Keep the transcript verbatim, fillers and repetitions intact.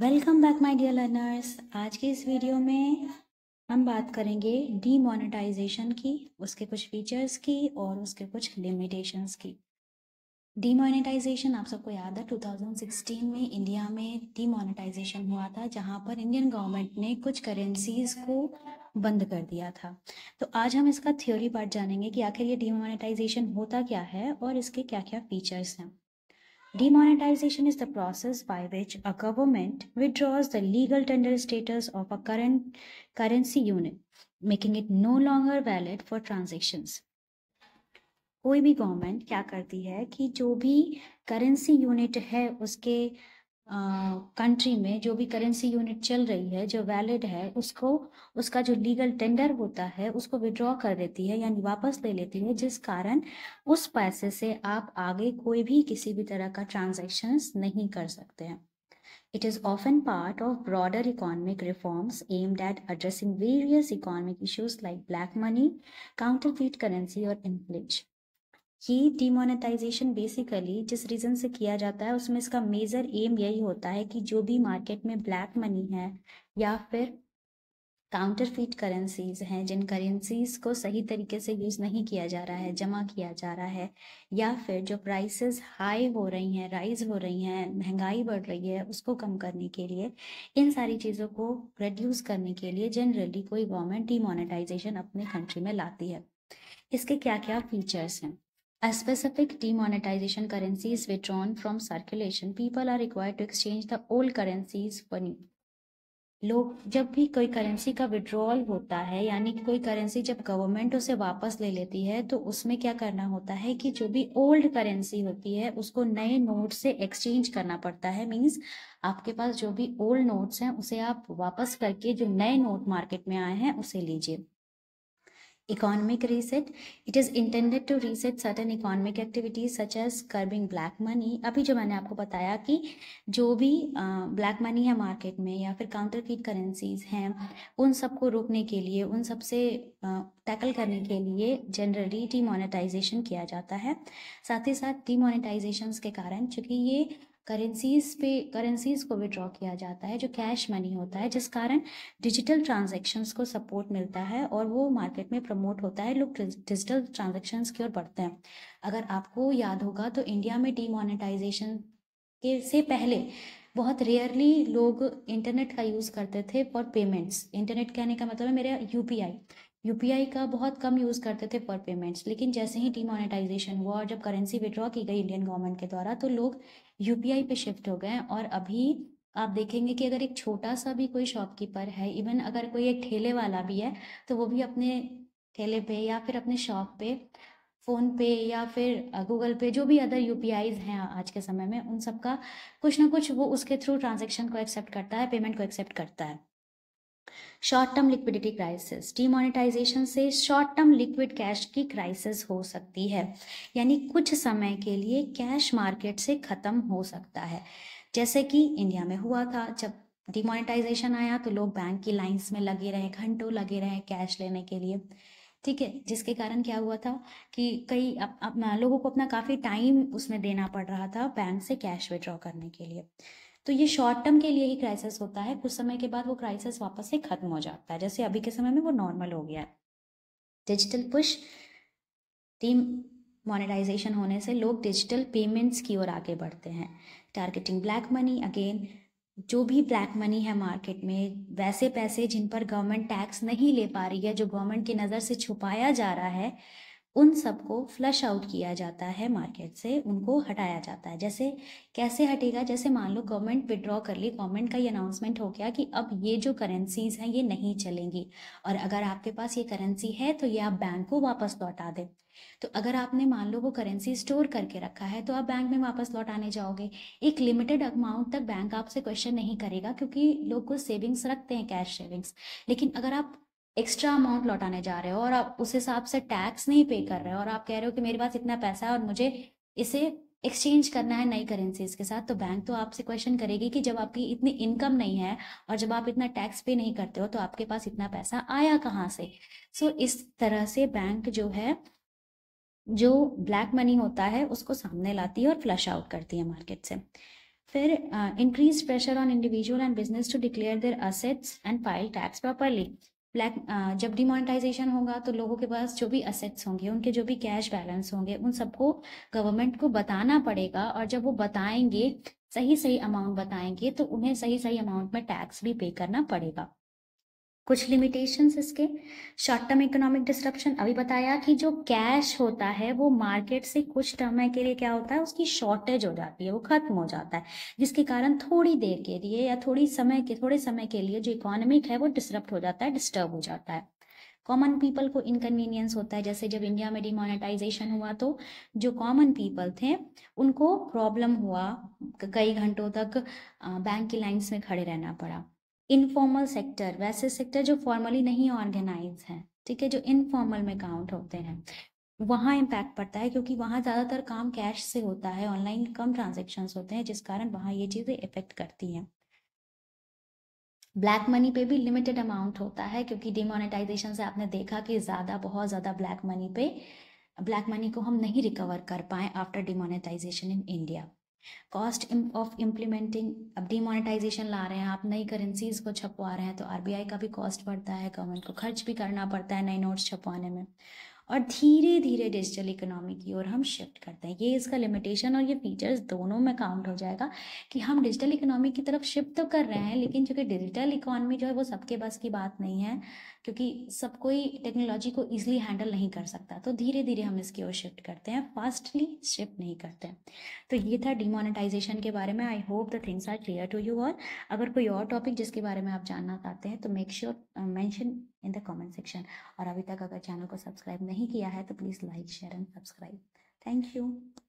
Welcome back my dear learners. आज के इस वीडियो में हम बात करेंगे डीमोनेटाइजेशन की, उसके कुछ फीचर्स की और उसके कुछ लिमिटेशंस की। डीमोनेटाइजेशन आप सबको याद है दो हज़ार सोलह में इंडिया में डीमोनेटाइजेशन हुआ था, जहां पर इंडियन गवर्नमेंट ने कुछ करेंसीज को बंद कर दिया था। तो आज हम इसका थ्योरी पार्ट जानेंगे कि आखिर ये डीमोनेटाइजेशन होता क्या है और इसके क्या क्या फीचर्स हैं। Demonetization is the process by which a government withdraws the legal tender status of a current currency unit, making it no longer valid for transactions. कोई भी गवर्नमेंट क्या करती है कि जो भी करेंसी यूनिट है उसके कंट्री में जो भी करेंसी यूनिट चल रही है, जो वैलिड है, उसको उसका जो लीगल टेंडर होता है उसको विड्रॉ कर देती है, यानी वापस ले लेती है, जिस कारण उस पैसे से आप आगे कोई भी किसी भी तरह का ट्रांजैक्शंस नहीं कर सकते हैं। It is often part of broader economic reforms aimed at addressing various economic issues like black money, counterfeit currency और इन्फ्लेशन। ये डीमोनेटाइजेशन बेसिकली जिस रीज़न से किया जाता है उसमें इसका मेजर एम यही होता है कि जो भी मार्केट में ब्लैक मनी है या फिर काउंटरफीट करेंसीज हैं, जिन करेंसीज को सही तरीके से यूज़ नहीं किया जा रहा है, जमा किया जा रहा है, या फिर जो प्राइसेस हाई हो रही हैं, राइज हो रही हैं, महंगाई बढ़ रही है, उसको कम करने के लिए, इन सारी चीज़ों को रिड्यूस करने के लिए जनरली कोई गवर्नमेंट डीमोनेटाइजेशन अपने कंट्री में लाती है। इसके क्या क्या फीचर्स हैं? A specific demonetization currency is withdrawn from circulation. People are required to exchange the old currencies for new. लोग जब भी कोई करेंसी का विड्रॉल होता है, यानी कोई करेंसी जब गवर्नमेंट उसे वापस ले लेती है, तो उसमें क्या करना होता है कि जो भी ओल्ड करेंसी होती है उसको नए नोट से एक्सचेंज करना पड़ता है। मीन्स आपके पास जो भी ओल्ड नोट्स हैं उसे आप वापस करके जो नए नोट मार्केट में आए हैं उसे लीजिए। Economic reset. It is intended to reset certain economic activities such as curbing black money. अभी जो मैंने आपको बताया कि जो भी ब्लैक मनी है मार्केट में या फिर काउंटरफीट करेंसीज हैं, उन सबको रोकने के लिए, उन सबसे टैकल करने के लिए जनरली डीमोनेटाइजेशन किया जाता है। साथ ही साथ डीमोनेटाइजेशंस के कारण, चूँकि ये करेंसीज पे करेंसीज को विड्रॉ किया जाता है जो कैश मनी होता है, जिस कारण डिजिटल ट्रांजैक्शंस को सपोर्ट मिलता है और वो मार्केट में प्रमोट होता है, लोग डिजिटल ट्रांजैक्शंस की ओर बढ़ते हैं। अगर आपको याद होगा तो इंडिया में डीमोनेटाइजेशन के से पहले बहुत रेयरली लोग इंटरनेट का यूज़ करते थे फॉर पेमेंट्स। इंटरनेट कहने का मतलब है मेरा यू पी आई यूपीआई का बहुत कम यूज़ करते थे फॉर पेमेंट्स। लेकिन जैसे ही डीमोनेटाइजेशन हुआ और जब करेंसी विड्रॉ की गई इंडियन गवर्नमेंट के द्वारा, तो लोग यूपीआई पे शिफ्ट हो गए। और अभी आप देखेंगे कि अगर एक छोटा सा भी कोई शॉपकीपर है, इवन अगर कोई एक ठेले वाला भी है, तो वो भी अपने ठेले पे या फिर अपने शॉप पे फ़ोन पे या फिर गूगल पे, जो भी अदर यूपीआईज हैं आज के समय में, उन सब का कुछ ना कुछ वो उसके थ्रू ट्रांजेक्शन को एक्सेप्ट करता है, पेमेंट को एक्सेप्ट करता है। Short term liquidity crisis. Demonetisation से शॉर्ट टर्म लिक्विड कैश की क्राइसिस हो सकती है, यानी कुछ समय के लिए कैश मार्केट से ख़त्म हो सकता है, जैसे कि इंडिया में हुआ था। जब डीमोनेटाइजेशन आया तो लोग बैंक की लाइंस में लगे रहे, घंटों लगे रहे कैश लेने के लिए, ठीक है, जिसके कारण क्या हुआ था कि कई अप, अप, लोगों को अपना काफ़ी टाइम उसमें देना पड़ रहा था बैंक से कैश विड्रॉ करने के लिए। तो ये शॉर्ट टर्म के लिए ही क्राइसिस होता है, कुछ समय के बाद वो क्राइसिस वापस से ख़त्म हो जाता है, जैसे अभी के समय में वो नॉर्मल हो गया है। Digital push. डीमोनेटाइजेशन होने से लोग डिजिटल पेमेंट्स की ओर आगे बढ़ते हैं। Targeting black money. अगेन, जो भी ब्लैक मनी है मार्केट में, वैसे पैसे जिन पर गवर्नमेंट टैक्स नहीं ले पा रही है, जो गवर्नमेंट की नज़र से छुपाया जा रहा है, उन सबको फ्लश आउट किया जाता है मार्केट से, उनको हटाया जाता है। जैसे कैसे हटेगा? जैसे मान लो गवर्नमेंट विड्रॉ कर ली, गवर्नमेंट का ये अनाउंसमेंट हो गया कि अब ये जो करेंसीज हैं ये नहीं चलेंगी, और अगर आपके पास ये करेंसी है तो ये आप बैंक को वापस लौटा दें। तो अगर आपने मान लो वो करेंसी स्टोर करके रखा है तो आप बैंक में वापस लौटाने जाओगे। एक लिमिटेड अमाउंट तक बैंक आपसे क्वेश्चन नहीं करेगा, क्योंकि लोग कुछ सेविंग्स रखते हैं, कैश सेविंग्स। लेकिन अगर आप एक्स्ट्रा अमाउंट लौटाने जा रहे हो और आप उस हिसाब से टैक्स नहीं पे कर रहे हो और आप कह रहे हो कि मेरे पास इतना पैसा है और मुझे इसे एक्सचेंज करना है नई करेंसीज के साथ, तो बैंक तो आपसे क्वेश्चन करेगी कि जब आपकी इतनी इनकम नहीं है और जब आप इतना टैक्स पे नहीं करते हो तो आपके पास इतना पैसा आया कहाँ से। सो so, इस तरह से बैंक जो है, जो ब्लैक मनी होता है उसको सामने लाती है और फ्लश आउट करती है मार्केट से। फिर increase pressure on individual and business to declare their assets and file tax properly. Black जब डिमोनेटाइजेशन होगा तो लोगों के पास जो भी असेट्स होंगे, उनके जो भी कैश बैलेंस होंगे, उन सबको गवर्नमेंट को बताना पड़ेगा. और जब वो बताएंगे, सही सही अमाउंट बताएंगे, तो उन्हें सही सही अमाउंट में टैक्स भी पे करना पड़ेगा. कुछ लिमिटेशंस इसके. शॉर्ट टर्म इकोनॉमिक डिस्ट्रप्शन, अभी बताया कि जो कैश होता है वो मार्केट से कुछ समय के लिए क्या होता है, उसकी शॉर्टेज हो जाती है, वो खत्म हो जाता है, जिसके कारण थोड़ी देर के लिए या थोड़ी समय के थोड़े समय के लिए जो इकोनॉमिक है वो डिस्टर्ब हो जाता है, डिस्टर्ब हो जाता है. कॉमन पीपल को इनकन्वीनियंस होता है. जैसे जब इंडिया में डिमोनेटाइजेशन हुआ तो जो कॉमन पीपल थे उनको प्रॉब्लम हुआ, कई घंटों तक बैंक की लाइन्स में खड़े रहना पड़ा. इनफॉर्मल सेक्टर, वैसे सेक्टर जो फॉर्मली नहीं ऑर्गेनाइज है, ठीक है, जो इनफॉर्मल में काउंट होते हैं, वहाँ इम्पैक्ट पड़ता है क्योंकि वहाँ ज़्यादातर काम कैश से होता है, ऑनलाइन कम ट्रांजेक्शन्स होते हैं, जिस कारण वहाँ ये चीज़ें इफेक्ट करती हैं. ब्लैक मनी पे भी लिमिटेड अमाउंट होता है क्योंकि डिमोनेटाइजेशन से आपने देखा कि ज़्यादा बहुत ज़्यादा ब्लैक मनी पे ब्लैक मनी को हम नहीं रिकवर कर पाए after demonetisation in India. Cost of implementing, अब डिमोनेटाइजेशन ला रहे हैं, आप नई करेंसीज को छपवा रहे हैं तो आरबीआई का भी कॉस्ट बढ़ता है, गवर्नमेंट को खर्च भी करना पड़ता है नए नोट्स छपवाने में. और धीरे धीरे डिजिटल इकोनॉमी की ओर हम शिफ्ट करते हैं. ये इसका लिमिटेशन और ये फीचर्स दोनों में काउंट हो जाएगा कि हम डिजिटल इकोनॉमी की तरफ शिफ्ट तो कर रहे हैं, लेकिन चूँकि डिजिटल इकोनॉमी जो है वो सबके बस की बात नहीं है, क्योंकि सब कोई टेक्नोलॉजी को ईजिली हैंडल नहीं कर सकता, तो धीरे धीरे हम इसकी ओर शिफ्ट करते हैं, फास्टली शिफ्ट नहीं करते हैं. तो ये था डिमोनेटाइजेशन के बारे में. I hope the things are clear to you. और अगर कोई और टॉपिक जिसके बारे में आप जानना चाहते हैं तो make sure mention in the comment section. और अभी तक अगर चैनल को सब्सक्राइब नहीं किया है तो please like share and subscribe. Thank you.